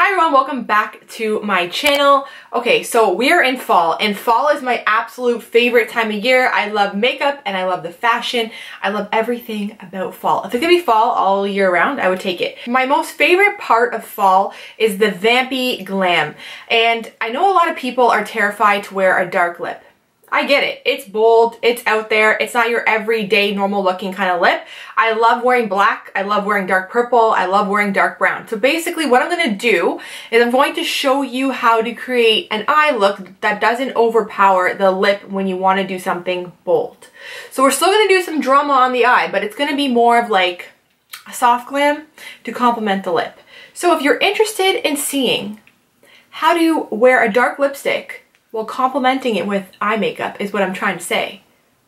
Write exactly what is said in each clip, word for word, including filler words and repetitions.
Hi everyone, welcome back to my channel. Okay, so we're in fall, and fall is my absolute favorite time of year. I love makeup and I love the fashion. I love everything about fall. If it could be fall all year round, I would take it. My most favorite part of fall is the vampy glam. And I know a lot of people are terrified to wear a dark lip. I get it. It's bold, it's out there, it's not your everyday normal looking kind of lip. I love wearing black, I love wearing dark purple, I love wearing dark brown. So basically what I'm going to do is I'm going to show you how to create an eye look that doesn't overpower the lip when you want to do something bold. So we're still going to do some drama on the eye, but it's going to be more of like a soft glam to complement the lip. So if you're interested in seeing how to wear a dark lipstick well, complementing it with eye makeup is what I'm trying to say.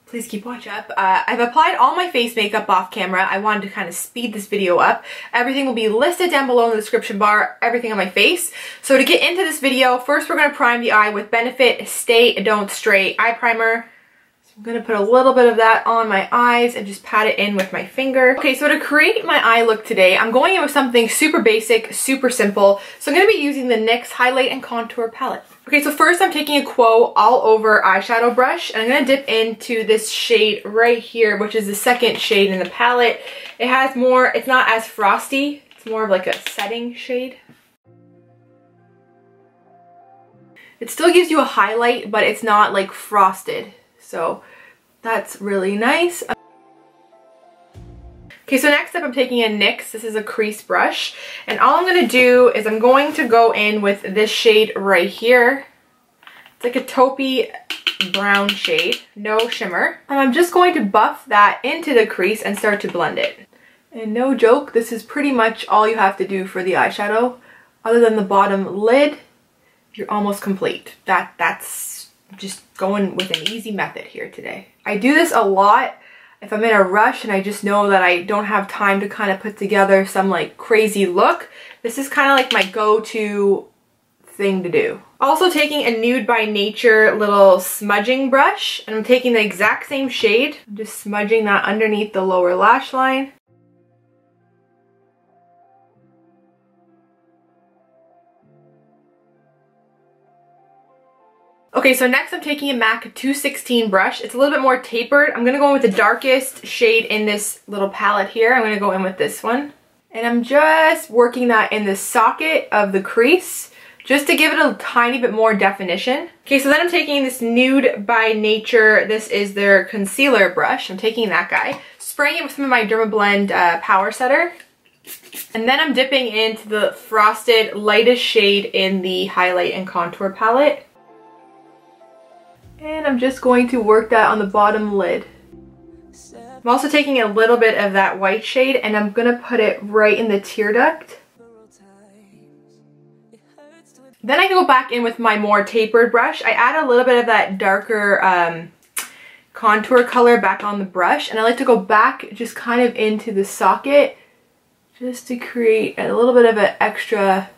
Please keep watching up. Uh, I've applied all my face makeup off camera. I wanted to kind of speed this video up. Everything will be listed down below in the description bar, everything on my face. So to get into this video, first we're going to prime the eye with Benefit Stay Don't Stray Eye Primer. So I'm going to put a little bit of that on my eyes and just pat it in with my finger. Okay, so to create my eye look today, I'm going in with something super basic, super simple. So I'm going to be using the NYX Highlight and Contour Palette. Okay, so first I'm taking a Quo All Over eyeshadow brush, and I'm going to dip into this shade right here, which is the second shade in the palette. It has more, it's not as frosty, it's more of like a setting shade. It still gives you a highlight, but it's not like frosted, so that's really nice. Okay, so next up I'm taking a NYX, this is a crease brush, and all I'm going to do is I'm going to go in with this shade right here. It's like a taupey brown shade, no shimmer. And I'm just going to buff that into the crease and start to blend it. And no joke, this is pretty much all you have to do for the eyeshadow. Other than the bottom lid, you're almost complete. That, that's just going with an easy method here today. I do this a lot. If I'm in a rush and I just know that I don't have time to kind of put together some like crazy look, this is kind of like my go-to thing to do. Also taking a Nude by Nature little smudging brush, and I'm taking the exact same shade. I'm just smudging that underneath the lower lash line. Okay, so next I'm taking a MAC two sixteen brush. It's a little bit more tapered. I'm going to go in with the darkest shade in this little palette here. I'm going to go in with this one. And I'm just working that in the socket of the crease just to give it a tiny bit more definition. Okay, so then I'm taking this Nude by Nature. This is their concealer brush. I'm taking that guy. Spraying it with some of my Dermablend uh, Power Setter. And then I'm dipping into the frosted lightest shade in the Highlight and Contour Palette. And I'm just going to work that on the bottom lid. I'm also taking a little bit of that white shade, and I'm going to put it right in the tear duct. Then I can go back in with my more tapered brush. I add a little bit of that darker um, contour color back on the brush, and I like to go back just kind of into the socket just to create a little bit of an extra,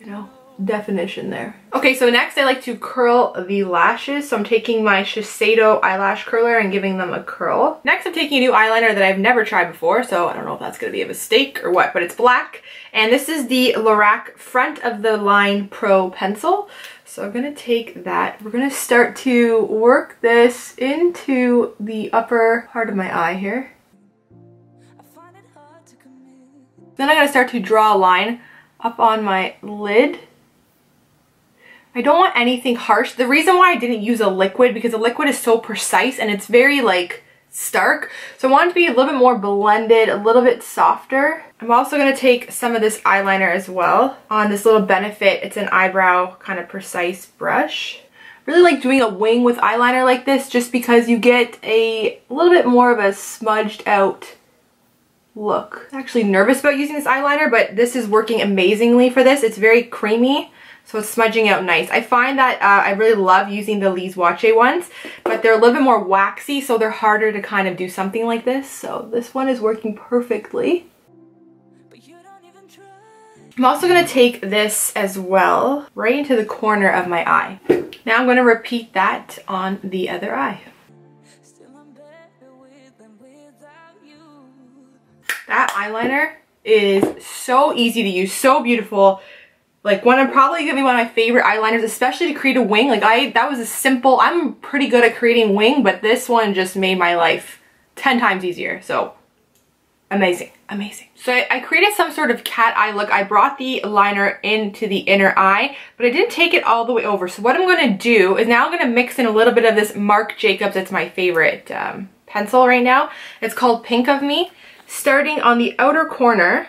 you know, definition there. Okay, so next I like to curl the lashes, so I'm taking my Shiseido eyelash curler and giving them a curl. Next I'm taking a new eyeliner that I've never tried before, so I don't know if that's going to be a mistake or what, but it's black, and this is the Lorac Front of the Line Pro pencil. So I'm going to take that, we're going to start to work this into the upper part of my eye here. Then I'm going to start to draw a line up on my lid. I don't want anything harsh. The reason why I didn't use a liquid, because a liquid is so precise and it's very like stark. So I want it to be a little bit more blended, a little bit softer. I'm also going to take some of this eyeliner as well on this little Benefit. It's an eyebrow kind of precise brush. I really like doing a wing with eyeliner like this just because you get a little bit more of a smudged out look. I'm actually nervous about using this eyeliner, but this is working amazingly for this. It's very creamy. So it's smudging out nice. I find that uh, I really love using the Lee's Watche ones, but they're a little bit more waxy, so they're harder to kind of do something like this. So this one is working perfectly. But you don't even try. I'm also going to take this as well, right into the corner of my eye. Now I'm going to repeat that on the other eye. Still I'm better with than without you. That eyeliner is so easy to use, so beautiful. Like, one of probably gonna be one of my favorite eyeliners, especially to create a wing. Like, I that was a simple, I'm pretty good at creating wing, but this one just made my life ten times easier. So amazing, amazing. So I, I created some sort of cat eye look. I brought the liner into the inner eye, but I didn't take it all the way over. So what I'm gonna do is now I'm gonna mix in a little bit of this Marc Jacobs, it's my favorite um, pencil right now. It's called Pink of Me. Starting on the outer corner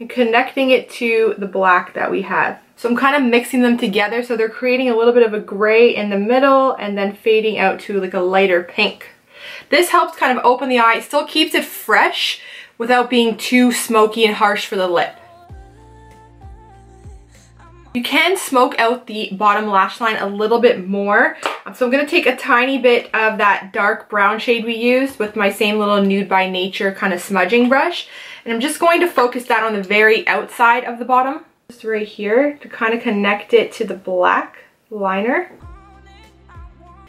and connecting it to the black that we had. So I'm kind of mixing them together, so they're creating a little bit of a gray in the middle and then fading out to like a lighter pink. This helps kind of open the eye. It still keeps it fresh without being too smoky and harsh for the lip. You can smoke out the bottom lash line a little bit more. So I'm going to take a tiny bit of that dark brown shade we used with my same little Nude by Nature kind of smudging brush. And I'm just going to focus that on the very outside of the bottom. Just right here to kind of connect it to the black liner.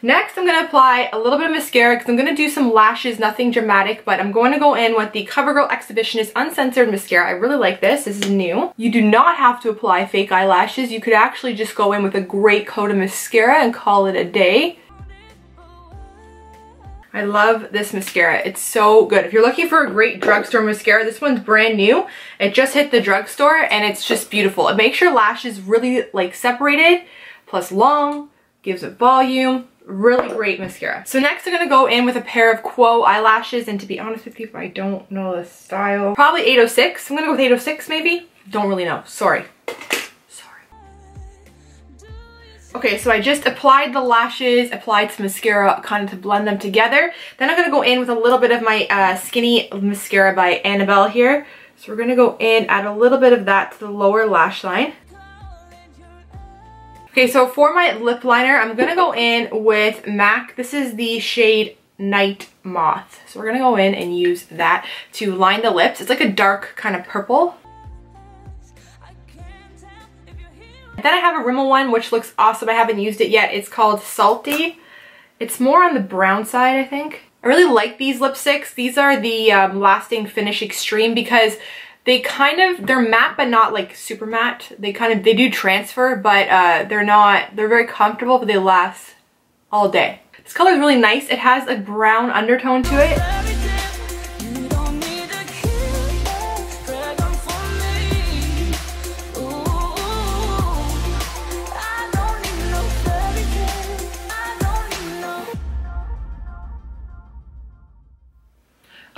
Next, I'm going to apply a little bit of mascara because I'm going to do some lashes, nothing dramatic, but I'm going to go in with the CoverGirl Exhibitionist Uncensored Mascara. I really like this. This is new. You do not have to apply fake eyelashes. You could actually just go in with a great coat of mascara and call it a day. I love this mascara. It's so good. If you're looking for a great drugstore mascara, this one's brand new. It just hit the drugstore and it's just beautiful. It makes your lashes really like separated, plus long, gives it volume. Really great mascara. So next I'm going to go in with a pair of Quo eyelashes, and to be honest with you, if I don't know the style, probably eight oh six. I'm going to go with eight oh six maybe. Don't really know. Sorry. Sorry. Okay, so I just applied the lashes, applied some mascara kind of to blend them together. Then I'm going to go in with a little bit of my uh, skinny mascara by Annabelle here. So we're going to go in, add a little bit of that to the lower lash line. Okay, so for my lip liner, I'm going to go in with M A C. This is the shade Night Moth. So we're going to go in and use that to line the lips. It's like a dark kind of purple. Then I have a Rimmel one, which looks awesome. I haven't used it yet. It's called Salty. It's more on the brown side, I think. I really like these lipsticks. These are the um, Lasting Finish Extreme because they kind of, they're matte but not like super matte. They kind of, they do transfer, but uh, they're not, they're very comfortable, but they last all day. This color is really nice. It has a brown undertone to it.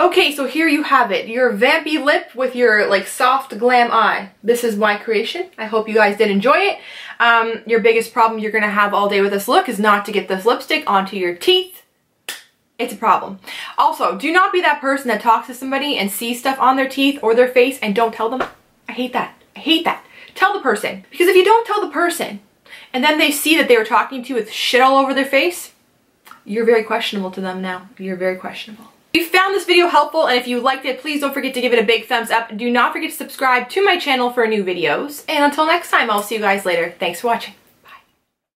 Okay, so here you have it, your vampy lip with your like soft glam eye. This is my creation. I hope you guys did enjoy it. Um, your biggest problem you're gonna have all day with this look is not to get this lipstick onto your teeth. It's a problem. Also, do not be that person that talks to somebody and sees stuff on their teeth or their face and don't tell them. I hate that. I hate that. Tell the person, because if you don't tell the person and then they see that they were talking to you with shit all over their face, you're very questionable to them now. You're very questionable. If you found this video helpful and if you liked it, please don't forget to give it a big thumbs up. Do not forget to subscribe to my channel for new videos. And until next time, I'll see you guys later. Thanks for watching.